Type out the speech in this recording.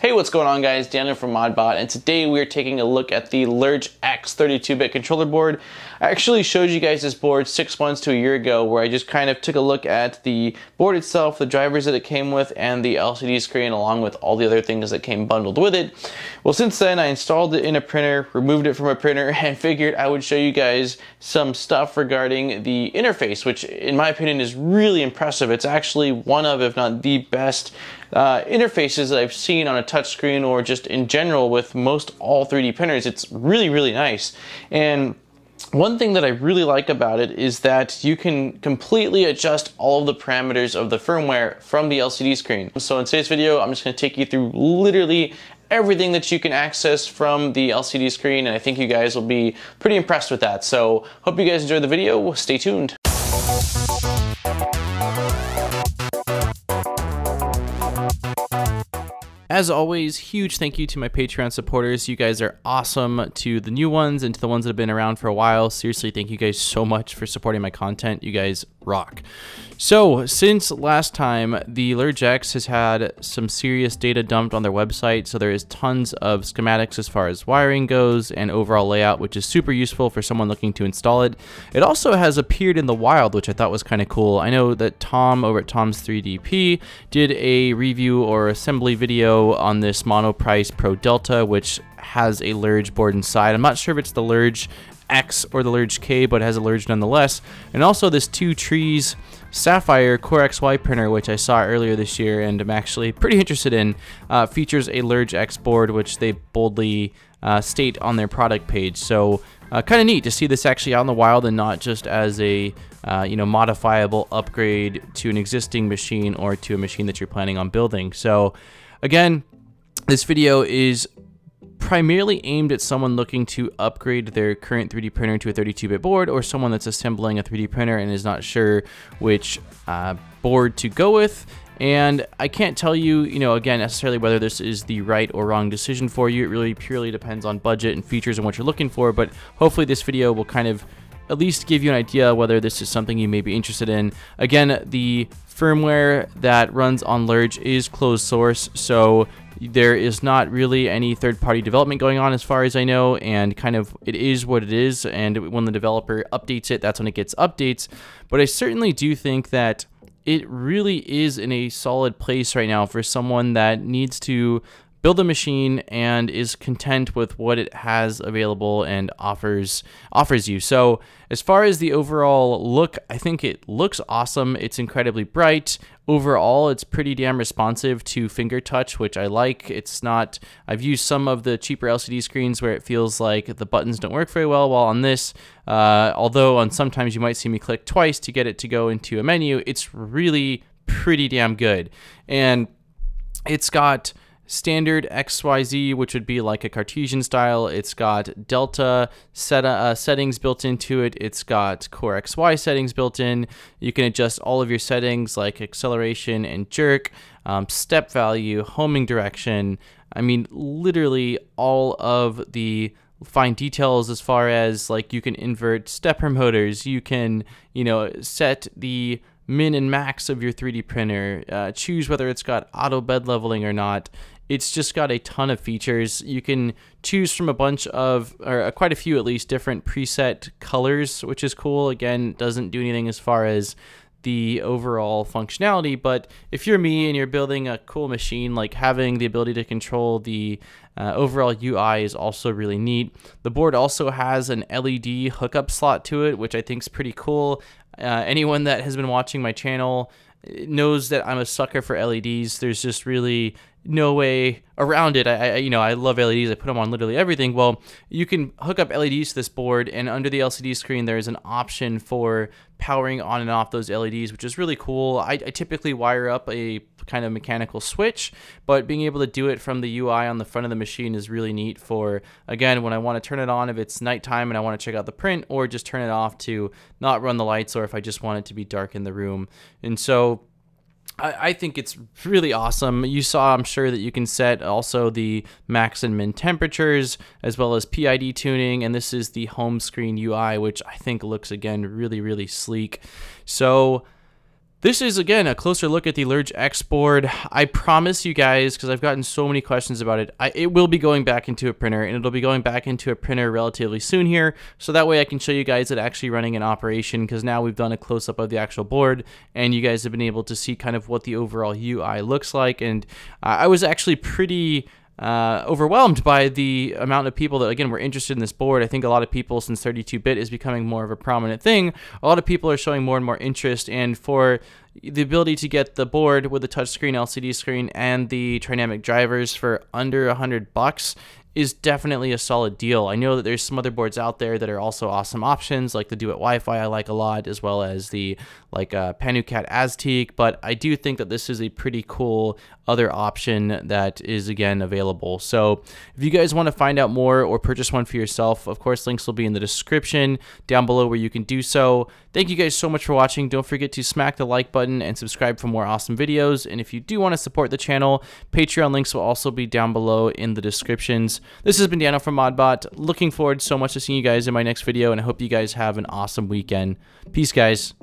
Hey, what's going on guys? Daniel from ModBot, and today we're taking a look at the Lerdge X 32-bit controller board. I actually showed you guys this board 6 months to a year ago where I just kind of took a look at the board itself, the drivers that it came with, and the LCD screen along with all the other things that came bundled with it. Well, since then I installed it in a printer, removed it from a printer, and figured I would show you guys some stuff regarding the interface, which in my opinion is really impressive. It's actually one of, if not the best, interfaces that I've seen on a touchscreen or just in general with most all 3D printers. It's really, really nice. And one thing that I really like about it is that you can completely adjust all of the parameters of the firmware from the LCD screen. So in today's video, I'm just going to take you through literally everything that you can access from the LCD screen, and I think you guys will be pretty impressed with that. So hope you guys enjoy the video. Stay tuned. As always, huge thank you to my Patreon supporters. You guys are awesome, to the new ones and to the ones that have been around for a while. Seriously, thank you guys so much for supporting my content. You guys rock. So, since last time, the Lerdge X has had some serious data dumped on their website, so there is tons of schematics as far as wiring goes and overall layout, which is super useful for someone looking to install it. It also has appeared in the wild, which I thought was kind of cool. I know that Tom over at Tom's 3dp did a review or assembly video on this Monoprice Pro Delta, which has a Lerdge board inside. I'm not sure if it's the Lerdge X or the Lerdge K, but it has a Lerdge nonetheless. And also this Two Trees Sapphire Core XY printer, which I saw earlier this year and I'm actually pretty interested in, features a Lerdge X board, which they boldly state on their product page. So kind of neat to see this actually out in the wild and not just as a modifiable upgrade to an existing machine or to a machine that you're planning on building. So again, this video is primarily aimed at someone looking to upgrade their current 3D printer to a 32-bit board, or someone that's assembling a 3D printer and is not sure which board to go with. And I can't tell you, again, necessarily whether this is the right or wrong decision for you. It really purely depends on budget and features and what you're looking for, but hopefully this video will kind of at least give you an idea whether this is something you may be interested in. Again, the firmware that runs on Lerdge is closed source, so there is not really any third-party development going on as far as I know, and kind of it is what it is, and when the developer updates it, that's when it gets updates. But I certainly do think that it really is in a solid place right now for someone that needs to build a machine and is content with what it has available and offers you. So as far as the overall look, I think it looks awesome. It's incredibly bright. Overall, it's pretty damn responsive to finger touch, which I like. It's not, I've used some of the cheaper LCD screens where it feels like the buttons don't work very well, while on this, although on sometimes you might see me click twice to get it to go into a menu, it's really pretty damn good. And it's got standard XYZ, which would be like a Cartesian style. It's got Delta settings built into it. It's got Core XY settings built in. You can adjust all of your settings like acceleration and jerk, step value, homing direction. I mean, literally all of the fine details as far as like you can invert stepper motors. You can, set the min and max of your 3D printer, choose whether it's got auto bed leveling or not. It's just got a ton of features. You can choose from a bunch of, or quite a few at least, different preset colors, which is cool. Again, doesn't do anything as far as the overall functionality, but if you're me and you're building a cool machine, like having the ability to control the overall UI is also really neat. The board also has an LED hookup slot to it, which I think is pretty cool. Anyone that has been watching my channel knows that I'm a sucker for LEDs. There's just really no way around it. I love LEDs. I put them on literally everything. Well, you can hook up LEDs to this board, and under the LCD screen, there is an option for powering on and off those LEDs, which is really cool. I typically wire up a kind of mechanical switch, but being able to do it from the UI on the front of the machine is really neat for, again, when I want to turn it on if it's nighttime and I want to check out the print, or just turn it off to not run the lights, or if I just want it to be dark in the room. And so I think it's really awesome. You saw, I'm sure, that you can set also the max and min temperatures, as well as PID tuning, and this is the home screen UI, which I think looks, again, really, really sleek. So This is, again, a closer look at the Lerdge X board. I promise you guys, because I've gotten so many questions about it, it will be going back into a printer, and it'll be going back into a printer relatively soon here, so that way I can show you guys it actually running in operation, because now we've done a close-up of the actual board, and you guys have been able to see kind of what the overall UI looks like, and I was actually pretty overwhelmed by the amount of people that, again, were interested in this board. I think a lot of people, since 32-bit is becoming more of a prominent thing, a lot of people are showing more and more interest, and for the ability to get the board with the touchscreen, LCD screen, and the Trinamic drivers for under $100 is definitely a solid deal. I know that there's some other boards out there that are also awesome options, like the Duet Wi-Fi I like a lot, as well as the PanuCat Aztec, but I do think that this is a pretty cool other option that is, again, available. So if you guys want to find out more or purchase one for yourself, of course, links will be in the description down below where you can do so. Thank you guys so much for watching. Don't forget to smack the like button and subscribe for more awesome videos. And if you do want to support the channel, Patreon links will also be down below in the descriptions. This has been Daniel from ModBot. Looking forward so much to seeing you guys in my next video, and I hope you guys have an awesome weekend. Peace, guys.